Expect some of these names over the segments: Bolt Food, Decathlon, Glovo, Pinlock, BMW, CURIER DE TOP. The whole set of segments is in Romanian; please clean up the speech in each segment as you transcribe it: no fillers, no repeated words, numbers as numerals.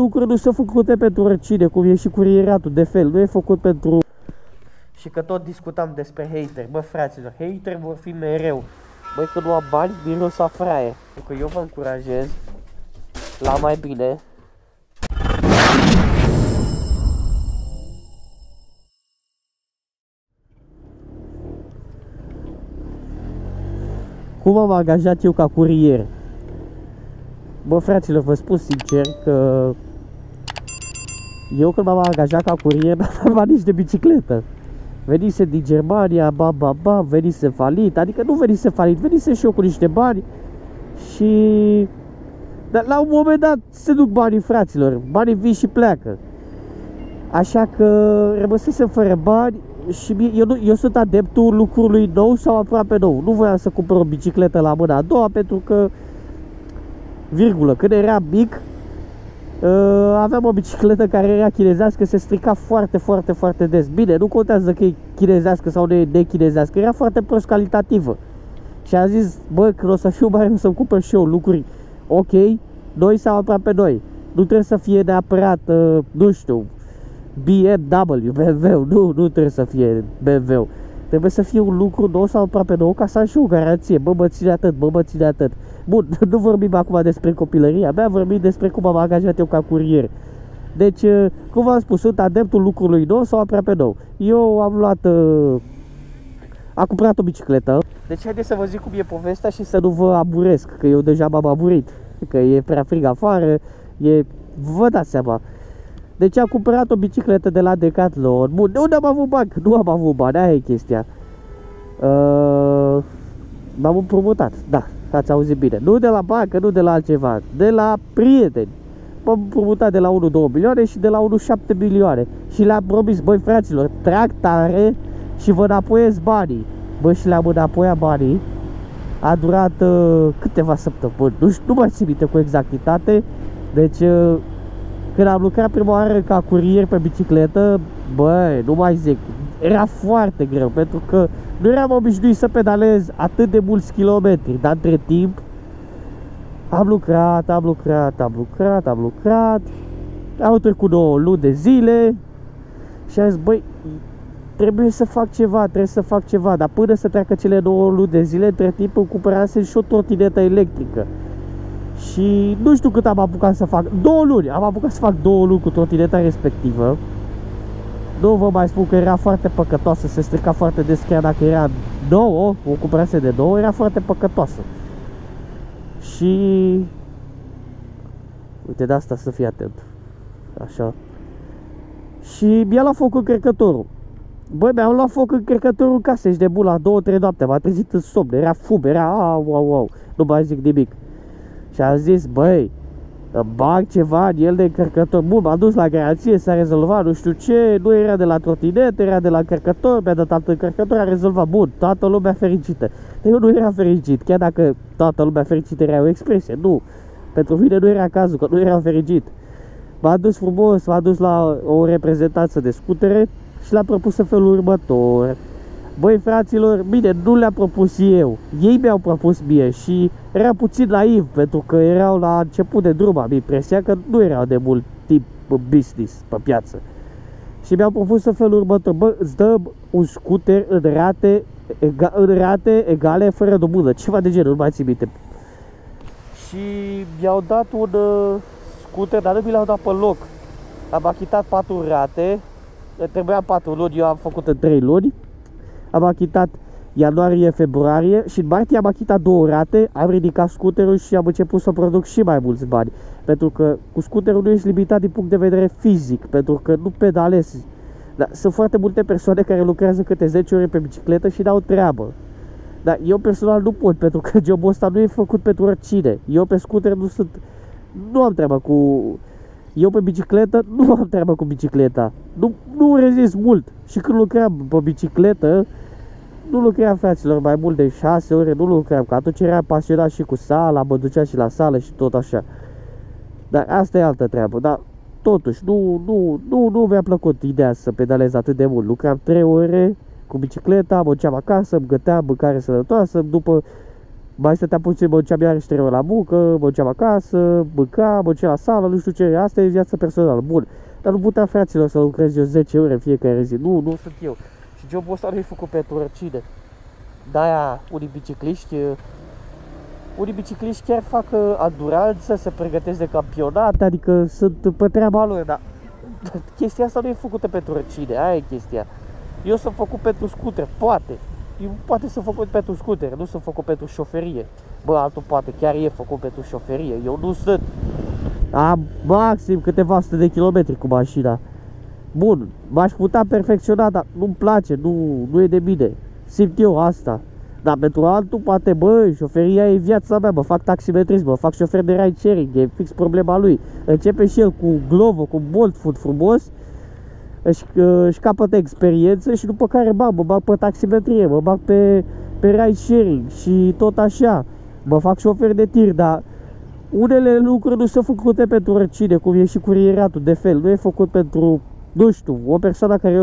Lucrurile nu sunt făcute pentru oricine, cum e și curieratul, de fel, nu e făcut pentru... Și că tot discutam despre hater, bă fraților, hater vor fi mereu. Băi, că nu am bani, miros a fraier. Că eu vă încurajez la mai bine. Cum am angajat eu ca curier? Bă, fraților, vă spun sincer că eu când m-am angajat ca curier n-am luat nici de bicicletă. Venise din Germania, venise falit, adică nu venise falit, venise și eu cu niște bani și... Dar la un moment dat se duc banii, fraților, banii vin și pleacă. Așa că rămăsesem fără bani și eu sunt adeptul lucrului nou sau aproape nou. Nu voiam să cumpăr o bicicletă la mâna a doua pentru că când eram mic, aveam o bicicletă care era chinezească, se strica foarte des. Bine, nu contează că e chinezească sau nu e nechinezească, era foarte prost calitativă. Și am zis, bă, când o să fiu mare, o să-mi cumpăr și eu lucruri ok, noi sau aproape noi. Nu trebuie să fie neapărat, nu știu, BMW, nu trebuie să fie BMW. Trebuie să fie un lucru nou sau aproape nou ca să am și o garanție. Bă, mă ține atât, mă ține atât. Bun, nu vorbim acum despre copilăria mea, vorbim despre cum am angajat eu ca curier. Deci, cum v-am spus, sunt adeptul lucrului nou sau aproape nou. Eu am luat... am cumpărat o bicicletă. Deci haideți să vă zic cum e povestea și să nu vă aburesc, că eu deja m-am aburit. Că e prea frig afară, e... vă dați seama. Deci am cumpărat o bicicletă de la Decathlon. Bun, nu am avut bani, aia e chestia. M-am împrumutat, da, ați auzit bine. Nu de la bancă, nu de la altceva, de la prieteni. M-am împrumutat de la 1-2 milioane și de la 1-7 milioane. Și le-am promis, băi fraților, trag tare și vă înapoiez banii. Bă, și le-am înapoiat banii. A durat câteva săptămâni, nu mai țin minte cu exactitate. Deci... Când am lucrat prima oară ca curier pe bicicletă, băi, nu mai zic, era foarte greu, pentru că nu eram obișnuit să pedalez atât de mulți kilometri, dar între timp am lucrat, au trecut 9 luni de zile și am zis, băi, trebuie să fac ceva, dar până să treacă cele 9 luni de zile, între timp îmi cumpărasem și o trotinetă electrică. Și nu știu cât am apucat să fac, 2 luni, am apucat să fac 2 luni cu trotineta respectivă. Nu vă mai spun că era foarte păcătoasă, se strica foarte des, chiar dacă era nouă, o cumpărase de nouă, era foarte păcătoasă. Și... uite, de asta să fii atent. Așa. Și mi-a luat foc încărcătorul. Băi, mi-am luat foc încărcătorul în casă, ești nebun, la 2-3 noapte, m-a trezit în somn, era fum, era au, nu mai zic nimic. Și am zis, băi, îmi bag ceva în el de încărcător. Bun, m-am dus la garanție, s-a rezolvat, nu știu ce, nu era de la trotinetă, era de la încărcător, mi-a dat alt încărcător, a rezolvat. Bun, toată lumea fericită. Dar eu nu eram fericit, chiar dacă toată lumea fericită era o expresie, nu. Pentru mine nu era cazul, că nu eram fericit. M-am dus frumos, m-am dus la o reprezentanță de scutere și l-a propus în felul următor. Băi, fraților, bine, nu le-am propus eu, ei mi-au propus mie și era puțin naiv, pentru că erau la început de drum, am impresia că nu erau de mult timp în business, pe piață. Și mi-au propus în felul următor, bă, îți dăm un scooter în rate, egale, fără dobândă, ceva de genul, nu mai țin minte. Și mi-au dat un scooter, dar nu mi l-au dat pe loc, am achitat 4 rate, trebuia 4 luni, eu am făcut în 3 luni. Am achitat ianuarie, februarie și în martie am achitat 2 rate, am ridicat scuterul și am început să produc și mai mulți bani. Pentru că cu scuterul nu ești limitat din punct de vedere fizic, pentru că nu pedalezi. Dar sunt foarte multe persoane care lucrează câte 10 ore pe bicicletă și n-au treabă. Dar eu personal nu pot, pentru că jobul ăsta nu e făcut pentru oricine. Eu pe scuter nu sunt... nu am treabă cu... eu pe bicicletă nu am treabă cu bicicleta. Nu rezist mult. Și când lucram pe bicicletă, nu lucram, fraților, mai mult de 6 ore, nu lucram, că atunci eram pasionat și cu sala, mă ducea și la sală și tot așa. Dar asta e altă treabă, dar totuși, nu mi-a plăcut ideea să pedalez atât de mult. Lucram 3 ore cu bicicleta, mă duceam acasă, îmi găteam mâncare sănătoasă, după Bai să te apuci, bă, duceam iarăși trebuie la bucă, bă, duceam acasă, băca, bă, duceam la sală, nu știu ce, asta e viața personală, bun. Dar nu putea, fraților, să lucrez eu 10 ore în fiecare zi, nu, nu sunt eu. Și jobul ăsta nu e făcut pentru oricine. De-aia unii bicicliști chiar fac anduranță, se pregătesc de campionat, adică sunt pe treaba lor, dar chestia asta nu e făcută pentru oricine, aia e chestia. Eu sunt făcut pentru scuter, poate. Poate sunt făcut pentru scutere, nu sunt făcut pentru șoferie. Bă, altul poate chiar e făcut pentru șoferie, eu nu sunt. Am maxim câteva sute de kilometri cu mașina. Bun, m-aș putea perfecționa, dar nu-mi place, nu e de bine. Simt eu asta. Dar pentru altul poate, bă, șoferia e viața mea, mă fac taximetrism, mă fac șofer de ride sharing, e fix problema lui. Începe și el cu Glovo, cu Bolt Food frumos. Își capătă experiență și după care mă bag pe taximetrie, mă bag pe ride sharing și tot așa, mă fac șofer de tir, dar unele lucruri nu sunt făcute pentru oricine, cum e și curieratul, de fel, nu e făcut pentru, nu știu, o persoană care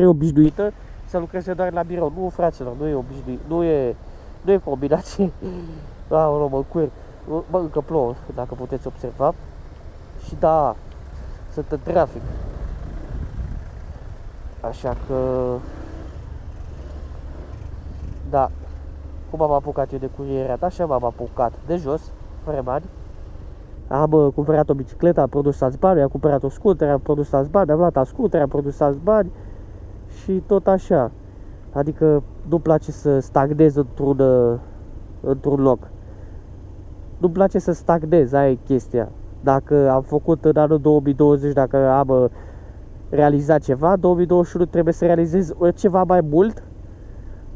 e obișnuită să lucreze doar la birou, nu, fraților, nu e obișnuit, nu e combinație, aoleu, mă încuier, mă, încă plouă, dacă puteți observa, și da, sunt în trafic. Așa că da, cum am apucat eu de curierat, așa m-am apucat de jos, fără bani. Am cumpărat o bicicletă, am produs alți bani, am cumpărat o scutere, am produs alți bani, am luat alți scutere, am produs alți bani și tot așa. Adică nu-mi place să stagnez într-un loc. Nu-mi place să stagnez, aia e chestia. Dacă am făcut în anul 2020, dacă am realizat ceva, în 2021 trebuie să realizez oriceva mai mult,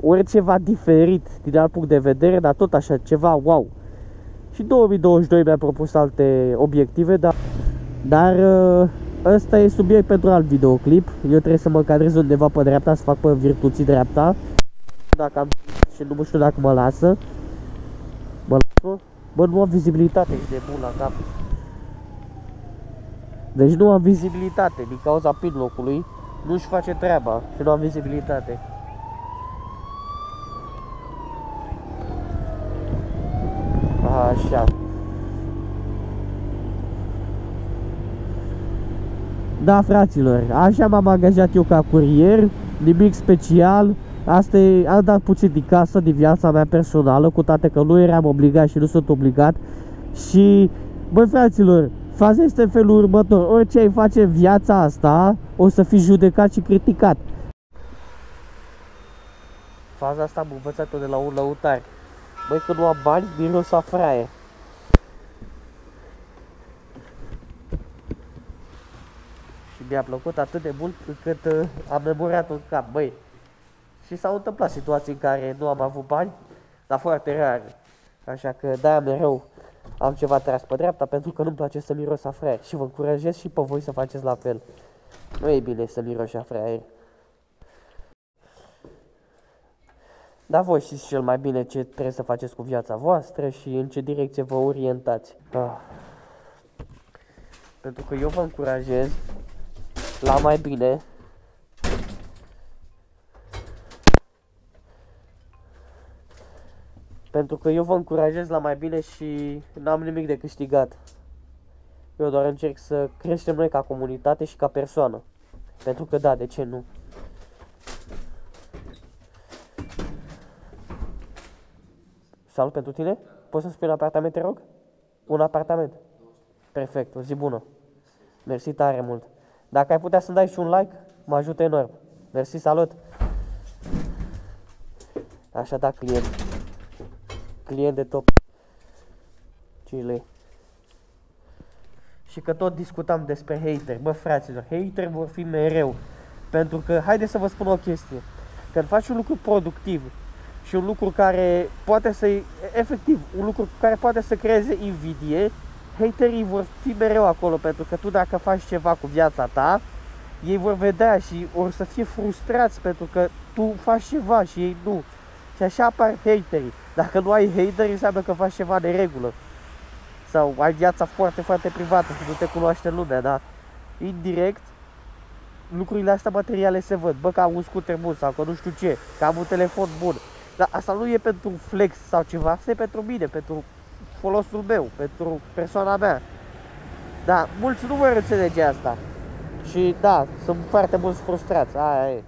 oriceva diferit din alt punct de vedere, dar tot așa, ceva wow. Și în 2022 mi-am propus alte obiective, dar ăsta e subiect pentru alt videoclip. Eu trebuie să mă încadrez undeva pe dreapta, să fac pe virtuții dreapta. Dacă am și nu știu dacă mă lasă. Mă lasă? Bă, nu am vizibilitate, e de bun la cap. Deci nu am vizibilitate, din cauza pinlocului, nu-și face treaba și nu am vizibilitate. Așa. Da, fraților, așa m-am angajat eu ca curier, nimic special. Asta e, am dat puțin din casă, din viața mea personală, cu toate că nu eram obligat și nu sunt obligat. Și, băi, fraților, faza este în felul următor, orice ai face în viața asta, o să fii judecat și criticat. Faza asta am învățat-o de la un lăutar. Băi, că nu am bani, miros a fraie. Și mi-a plăcut atât de mult încât am memorat-o în cap, băi. Și s-au întâmplat situații în care nu am avut bani, dar foarte rar. Așa că de-aia mereu am ceva tras pe dreapta, pentru că nu-mi place să miros a fraier și vă încurajez și pe voi să faceți la fel. Nu e bine să miroși a fraier. Dar voi știți cel mai bine ce trebuie să faceți cu viața voastră și în ce direcție vă orientați. Pentru că eu vă încurajez la mai bine. Pentru că eu vă încurajez la mai bine și n-am nimic de câștigat. Eu doar încerc să creștem noi ca comunitate și ca persoană. Pentru că da, de ce nu? Salut pentru tine? Poți să-mi spui un apartament, te rog? Un apartament? Perfect, o zi bună. Mersi tare mult. Dacă ai putea să-mi dai și un like, mă ajută enorm. Mersi, salut. Așa, da, client de top. 5 lei. Și că tot discutam despre hater. Bă, fraților, hater vor fi mereu. Pentru că, haideți să vă spun o chestie. Când faci un lucru productiv și un lucru care poate să efectiv, un lucru care poate să creeze invidie, haterii vor fi mereu acolo. Pentru că tu dacă faci ceva cu viața ta, ei vor vedea și or să fie frustrați pentru că tu faci ceva și ei nu. Și așa apar haterii. Dacă nu ai hateri, înseamnă că faci ceva de regulă. Sau ai viața foarte, foarte privată și nu te cunoaște lumea, dar indirect, lucrurile astea materiale se văd. Bă, că am un scuter bun sau că nu știu ce, că am un telefon bun, Dar asta nu e pentru flex sau ceva, asta e pentru mine, pentru folosul meu, pentru persoana mea. Da, mulți nu vor înțelege asta. Și da, sunt foarte mulți frustrați, aia e.